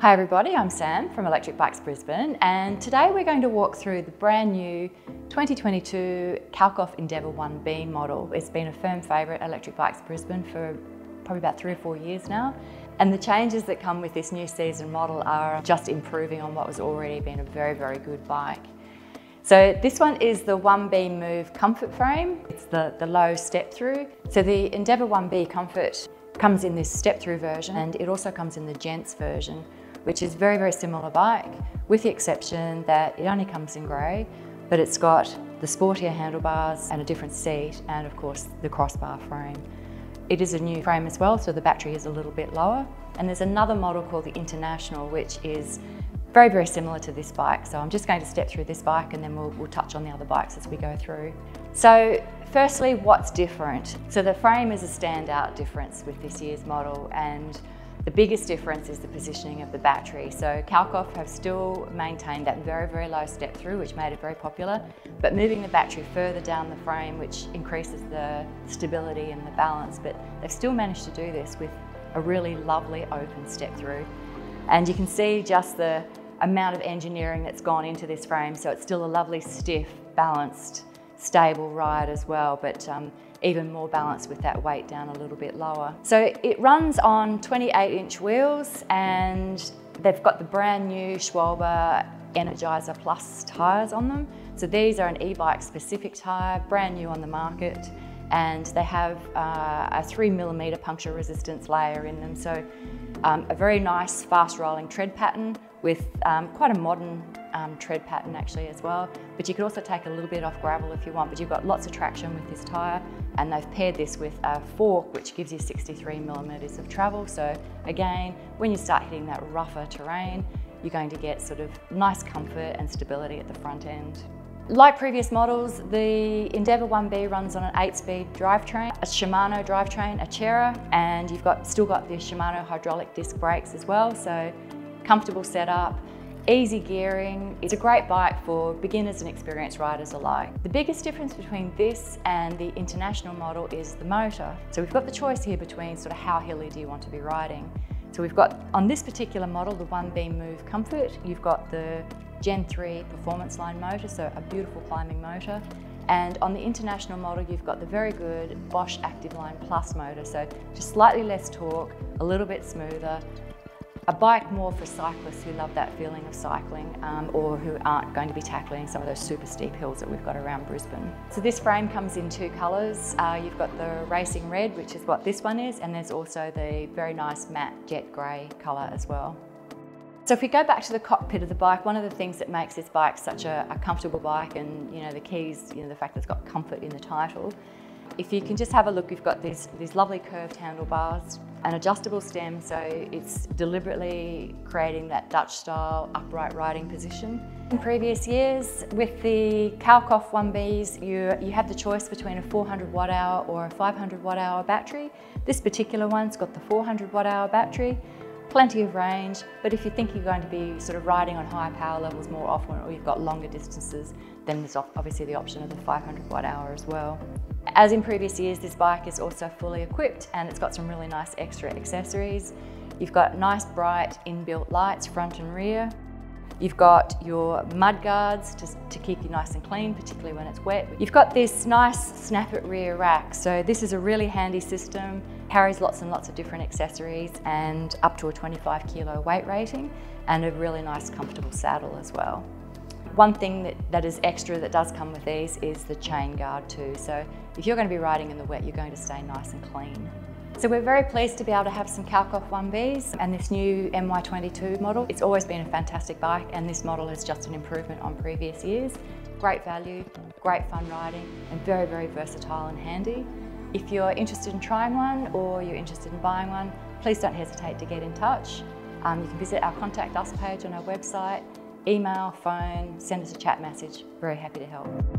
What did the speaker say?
Hi everybody, I'm Sam from Electric Bikes Brisbane, and today we're going to walk through the brand new 2022 Kalkhoff Endeavour 1B model. It's been a firm favourite at Electric Bikes Brisbane for probably about 3 or 4 years now. And the changes that come with this new season model are just improving on what was already been a very, very good bike. So this one is the 1B Move Comfort Frame. It's the low step through. So the Endeavour 1B Comfort comes in this step through version, and it also comes in the Gents version, which is very, very similar bike, with the exception that it only comes in grey, but it's got the sportier handlebars and a different seat, and of course the crossbar frame. It is a new frame as well, so the battery is a little bit lower. And there's another model called the International, which is very, very similar to this bike. So I'm just going to step through this bike, and then we'll touch on the other bikes as we go through. So firstly, what's different? So the frame is a standout difference with this year's model, and the biggest difference is the positioning of the battery. So Kalkhoff have still maintained that very, very low step through, which made it very popular, but moving the battery further down the frame, which increases the stability and the balance, but they've still managed to do this with a really lovely open step through. And you can see just the amount of engineering that's gone into this frame. So it's still a lovely, stiff, balanced, stable ride as well, but even more balanced with that weight down a little bit lower. So it runs on 28-inch wheels, and they've got the brand new Schwalbe Energizer Plus tyres on them. So these are an e-bike specific tyre, brand new on the market, and they have a 3 millimetre puncture resistance layer in them. So a very nice fast rolling tread pattern with quite a modern tread pattern actually as well, but you could also take a little bit off gravel if you want, but you've got lots of traction with this tyre. And they've paired this with a fork, which gives you 63 millimetres of travel. So again, when you start hitting that rougher terrain, you're going to get sort of nice comfort and stability at the front end. Like previous models, the Endeavour 1B runs on an 8-speed drivetrain, a Shimano drivetrain, a Chera, and you've still got the Shimano hydraulic disc brakes as well. So comfortable setup, easy gearing. It's a great bike for beginners and experienced riders alike. The biggest difference between this and the International model is the motor. So we've got the choice here between sort of how hilly do you want to be riding. So we've got, on this particular model, the 1B Move Comfort, you've got the Gen 3 Performance Line motor, so a beautiful climbing motor. And on the International model, you've got the very good Bosch Active Line Plus motor, so just slightly less torque, a little bit smoother. A bike more for cyclists who love that feeling of cycling or who aren't going to be tackling some of those super steep hills that we've got around Brisbane. So this frame comes in 2 colours. You've got the racing red, which is what this one is, and there's also the very nice matte jet grey colour as well. So if we go back to the cockpit of the bike, one of the things that makes this bike such a comfortable bike, and you know the keys, you know the fact that it's got comfort in the title. If you can just have a look, you've got these lovely curved handlebars, an adjustable stem, so it's deliberately creating that Dutch style upright riding position. In previous years, with the Kalkhoff 1Bs, you had the choice between a 400 watt hour or a 500 watt hour battery. This particular one's got the 400 watt hour battery, plenty of range, but if you think you're going to be sort of riding on high power levels more often, or you've got longer distances, then there's obviously the option of the 500 watt hour as well. As in previous years, this bike is also fully equipped, and it's got some really nice extra accessories. You've got nice bright inbuilt lights front and rear. You've got your mud guards to keep you nice and clean, particularly when it's wet. You've got this nice snap at rear rack. So this is a really handy system, carries lots and lots of different accessories, and up to a 25 kilo weight rating, and a really nice comfortable saddle as well. One thing that is extra that does come with these is the chain guard too. So if you're going to be riding in the wet, you're going to stay nice and clean. So we're very pleased to be able to have some Kalkhoff 1Bs and this new MY22 model. It's always been a fantastic bike, and this model is just an improvement on previous years. Great value, great fun riding, and very, very versatile and handy. If you're interested in trying one, or you're interested in buying one, please don't hesitate to get in touch. You can visit our Contact Us page on our website. Email, phone, send us a chat message. Very happy to help.